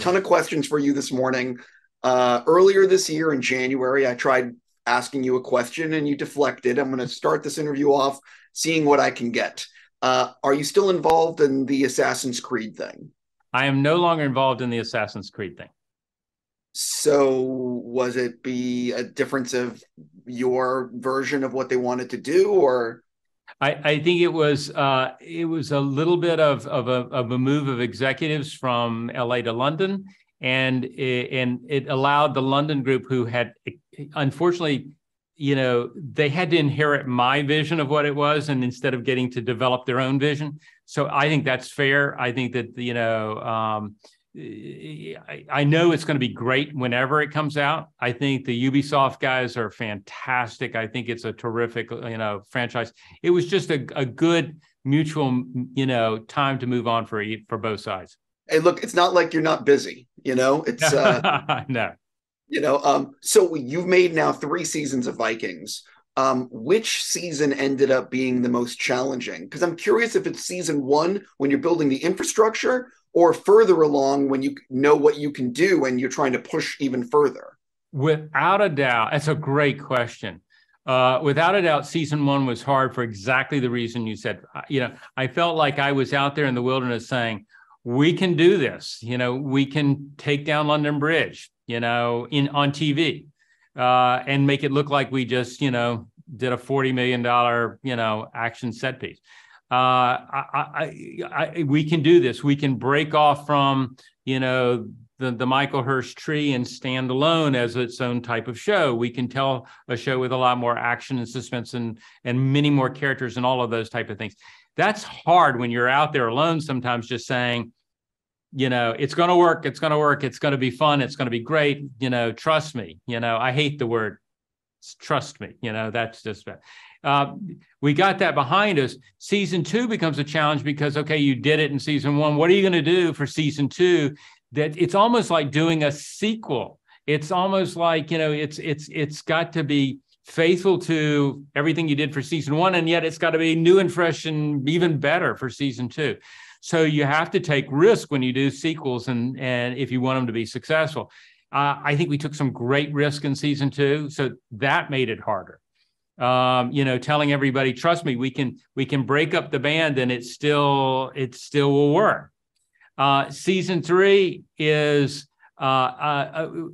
Ton of questions for you this morning. Earlier this year in January, I tried asking you a question and you deflected. I'm going to start this interview off seeing what I can get. Are you still involved in the Assassin's Creed thing? I am no longer involved in the Assassin's Creed thing. So was it a difference of your version of what they wanted to do, or? I think it was a little bit of a move of executives from LA to London, and it allowed the London group, who had, unfortunately, they had to inherit my vision of what it was, and instead of getting to develop their own vision. So I think that's fair. I think that, I know it's going to be great whenever it comes out. I think the Ubisoft guys are fantastic. I think it's a terrific, franchise. It was just a good mutual, time to move on for both sides. Hey, look, it's not like you're not busy, it's, no. So you've made now 3 seasons of Vikings. Which season ended up being the most challenging? Because I'm curious if it's season 1 when you're building the infrastructure, or further along when you know what you can do and you're trying to push even further. Without a doubt, that's a great question. Without a doubt, season 1 was hard for exactly the reason you said. I felt like I was out there in the wilderness saying, we can do this. We can take down London Bridge, on TV, and make it look like we just, did a $40 million, action set piece. We can do this. We can break off from, the Michael Hirst tree and stand alone as its own type of show. We can tell a show with a lot more action and suspense and many more characters and all of those type of things. That's hard when you're out there alone, sometimes just saying, it's going to work. It's going to work. It's going to be fun. It's going to be great. Trust me. I hate the word trust me. That's just bad. We got that behind us. Season 2 becomes a challenge because, okay, you did it in season 1. What are you going to do for season 2? That it's almost like doing a sequel. It's almost like, it's got to be faithful to everything you did for season 1, and yet it's got to be new and fresh and even better for season 2. So you have to take risk when you do sequels, and if you want them to be successful. I think we took some great risk in season 2, so that made it harder. Telling everybody, trust me, we can break up the band and it still will work. Season 3 is, it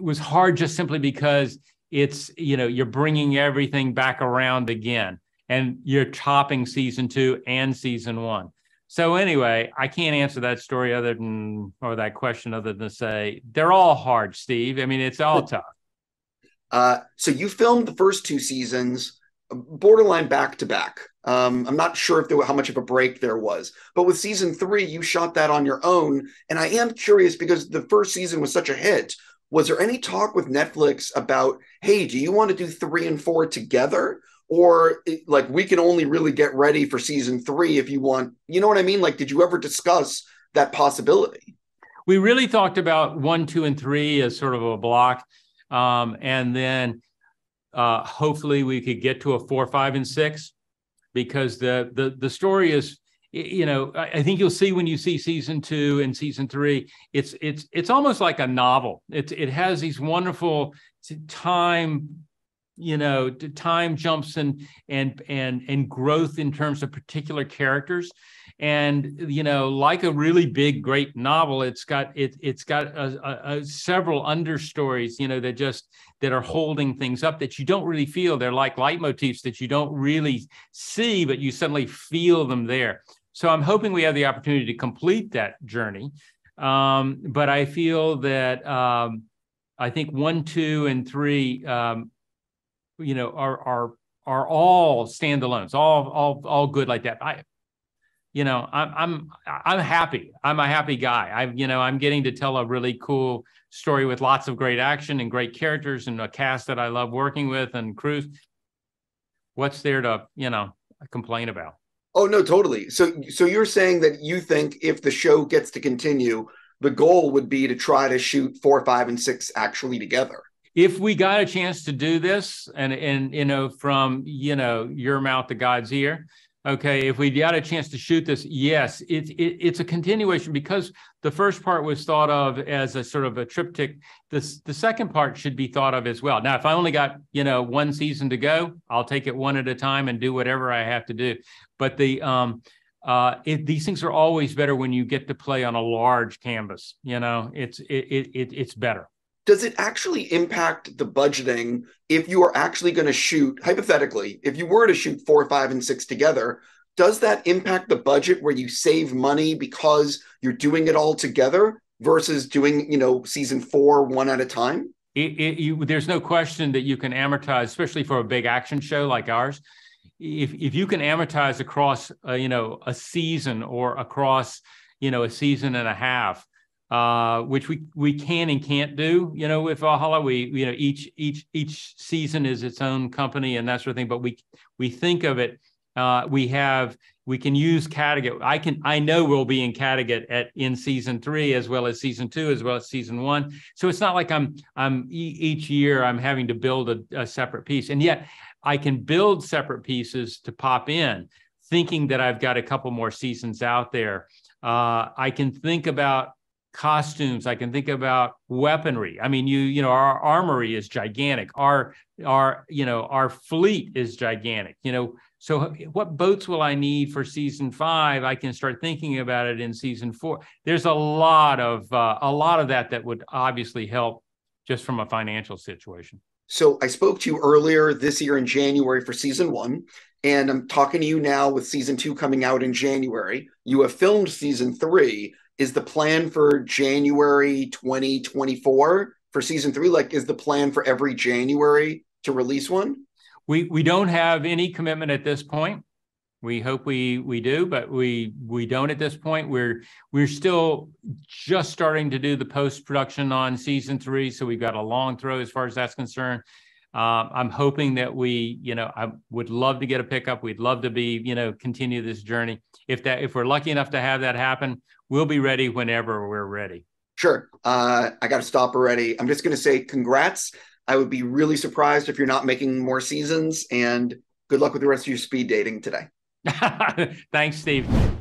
was hard just simply because it's, you're bringing everything back around again and you're topping season 2 and season 1. So anyway, I can't answer that story or that question other than to say they're all hard, Steve. I mean, it's all tough. So you filmed the first 2 seasons, borderline back to back. I'm not sure if how much of a break there was, but with season 3, you shot that on your own. And I am curious, because the first season was such a hit, was there any talk with Netflix about, hey, do you want to do 3 and 4 together? Or like, we can only really get ready for season 3 if you want, you know what I mean? Like, did you ever discuss that possibility? We really talked about 1, 2, and 3 as sort of a block. And then hopefully we could get to a 4, 5, and 6, because the story is, I think you'll see when you see season 2 and season 3, it's almost like a novel. It has these wonderful time jumps and growth in terms of particular characters. And, like a really big, great novel, it's got several understories, that are holding things up that you don't really feel. They're like leitmotifs that you don't really see, but you suddenly feel them there. So I'm hoping we have the opportunity to complete that journey. But I feel that I think 1, 2, and 3, are all standalones, all good like that. I'm happy. I'm a happy guy. I'm getting to tell a really cool story with lots of great action and great characters and a cast that I love working with and crews. What's there to, complain about? Oh, no, totally. So you're saying that you think if the show gets to continue, the goal would be to try to shoot 4, 5, and 6 actually together. If we got a chance to do this, and from, your mouth to God's ear, Okay, if we got a chance to shoot this, yes, it's a continuation, because the first part was thought of as a sort of a triptych. The second part should be thought of as well. Now, if I only got, you know, one season to go, I'll take it one at a time and do whatever I have to do. But the these things are always better when you get to play on a large canvas. You know, it's better. Does it actually impact the budgeting if you are actually going to shoot, hypothetically, if you were to shoot 4, 5, and 6 together, does that impact the budget where you save money because you're doing it all together versus doing, you know, season 4, one at a time? There's no question that you can amortize, especially for a big action show like ours. If you can amortize across, you know, a season or across, you know, a season and a half, which we can and can't do, you know, with Valhalla. Each season is its own company and that sort of thing. But we think of it. We can use Kattegat. I know we'll be in Kattegat in season 3 as well as season 2 as well as season 1. So it's not like I'm each year I'm having to build a separate piece, and yet I can build separate pieces to pop in, thinking that I've got a couple more seasons out there. I can think about costumes. I can think about weaponry. I mean, you know, our armory is gigantic. Our you know, our fleet is gigantic. You know, so what boats will I need for season 5? I can start thinking about it in season 4. There's a lot of that would obviously help just from a financial situation. So I spoke to you earlier this year in January for season 1, and I'm talking to you now with season 2 coming out in January. You have filmed season 3. Is the plan for January 2024 for season 3? Like, is the plan for every January to release one? We don't have any commitment at this point. We hope we do, but we don't at this point. We're still just starting to do the post-production on season 3. So we've got a long throw as far as that's concerned. I'm hoping that I would love to get a pickup. We'd love to continue this journey. If we're lucky enough to have that happen, we'll be ready whenever we're ready. Sure. I got to stop already. I'm just going to say congrats. I would be really surprised if you're not making more seasons, and good luck with the rest of your speed dating today. Thanks, Steve.